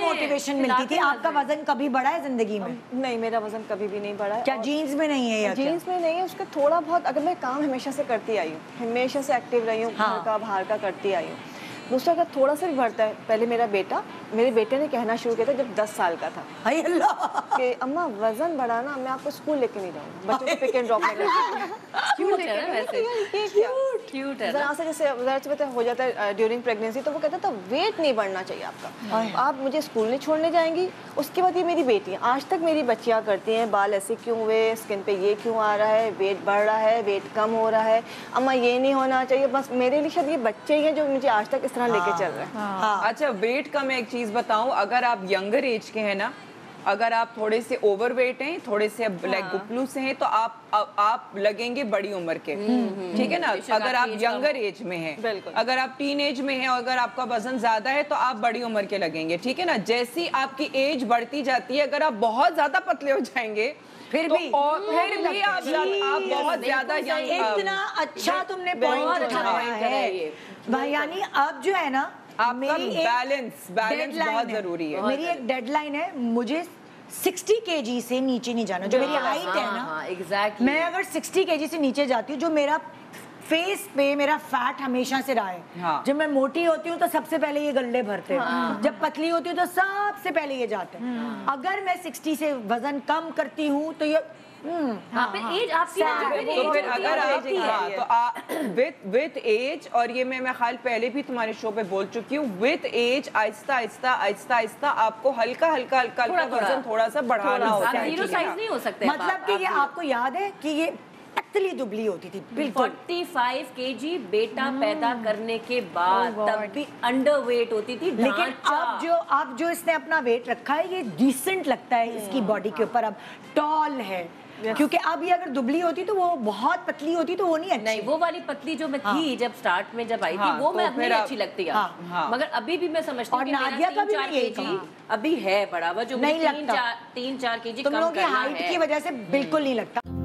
Motivation मिलती थी। आपका वजन कभी बढ़ा है जिंदगी में? नहीं, मेरा वजन कभी भी नहीं बढ़ा है। क्या जीन्स में नहीं है? जीन्स में नहीं है, उसका थोड़ा बहुत। अगर मैं काम हमेशा से करती आई हूँ, हमेशा से एक्टिव रही हूँ, घर का बाहर का करती आई हूँ। दूसरा का थोड़ा सा भी बढ़ता है। पहले मेरा बेटा, मेरे बेटे ने कहना शुरू किया था जब 10 साल का था कि अम्मा वजन बढ़ाना, मैं आपको स्कूल लेके नहीं जाऊंगी, बच्चों को पिक एंड ड्रॉप में जैसे हो जाता है ड्यूरिंग प्रेगनेंसी। तो वो कहता था वेट नहीं बढ़ना चाहिए आपका, आप मुझे स्कूल नहीं छोड़ने जाएंगी। उसके बाद ये मेरी बेटियाँ आज तक मेरी बच्चियाँ करती हैं, बाल ऐसे क्यों हुए, स्किन पे ये क्यों आ रहा है, वेट बढ़ रहा है, वेट कम हो रहा है, अम्मा ये नहीं होना चाहिए। बस मेरे लिए शायद ये बच्चे ही हैं जो मुझे आज तक इस तरह लेके चल रहे हैं। अच्छा वेट का मैं एक चीज बताऊं, अगर आप यंगर एज के हैं ना, अगर आप थोड़े से ओवरवेट हैं, थोड़े से ब्लैक गुपलू से हैं, तो आप लगेंगे बड़ी उम्र के, ठीक है ना। अगर आप यंगर एज में हैं, अगर आप टीन एज में हैं, अगर आपका वजन ज्यादा है तो आप बड़ी उम्र के लगेंगे, ठीक है ना। जैसी आपकी एज बढ़ती जाती है, अगर आप बहुत ज्यादा पतले हो जाएंगे फिर तो भी और फिर भी आप बहुत ज्यादा इतना अच्छा तुमने पॉइंट उठाया है भाई, यानी आप जो है ना बैलेंस बहुत जरूरी है। मेरी एक डेडलाइन है, मुझे 60 केजी से नीचे नहीं जाना, जो मेरी हाइट है ना। एग्जैक्टली मैं अगर 60 केजी से नीचे जाती हूँ, जो मेरा फेस पे मेरा फैट हमेशा से रहा है। जब मैं मोटी होती हूँ तो सबसे पहले ये गल्ले भरते हैं, जब पतली होती हूँ तो सबसे पहले ये जाते हैं। अगर मैं 60 से वजन कम करती हूँ तो ये एज आपकी तो फिर अगर विद एज, और ये मैं ख्याल पहले भी तुम्हारे शो पे बोल चुकी हूँ, विद एज आहिस्ता आहिस्ता आहिस्ता आहिस्ता आपको हल्का हल्का हल्का वजन थोड़ा सा बढ़ाना होता है। जीरो साइज नहीं हो सकते। मतलब कि ये आपको याद है कि ये पतली दुबली होती थी बिल्कुल, 45 केजी बेटा पैदा करने के बाद तब भी अंडरवेट होती थी। लेकिन अब जो इसने अपना वेट रखा है ये डिसेंट लगता है इसकी बॉडी के ऊपर, अब टॉल है। क्योंकि अब ये अगर दुबली होती तो वो बहुत पतली होती तो वो नहीं अच्छी। नहीं, वो वाली पतली जो मैं थी जब स्टार्ट में जब आई थी वो मैं अपने अच्छी लगती है, मगर अभी भी मैं समझती हूँ कि मेरा 3-4 केजी अभी है बराबर, जो 3-4 केजी तुम लोगों की हाइट की वजह से बिल्कुल नहीं लगता।